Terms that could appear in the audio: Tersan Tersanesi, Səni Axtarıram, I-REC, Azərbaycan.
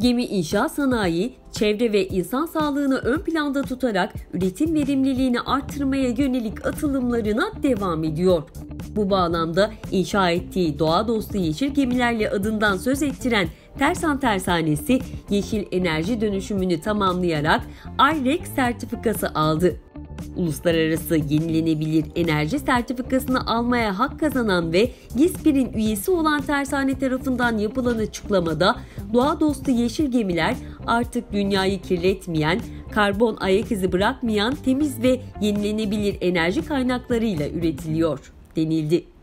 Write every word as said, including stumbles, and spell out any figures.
Gemi inşaat sanayi, çevre ve insan sağlığını ön planda tutarak üretim verimliliğini artırmaya yönelik atılımlarına devam ediyor. Bu bağlamda inşa ettiği doğa dostu yeşil gemilerle adından söz ettiren Tersan Tersanesi, yeşil enerji dönüşümünü tamamlayarak I R E C sertifikası aldı. Uluslararası Yenilenebilir Enerji Sertifikasını almaya hak kazanan ve GİSPİR'in üyesi olan tersane tarafından yapılan açıklamada, doğa dostu yeşil gemiler artık dünyayı kirletmeyen, karbon ayak izi bırakmayan temiz ve yenilenebilir enerji kaynaklarıyla üretiliyor denildi.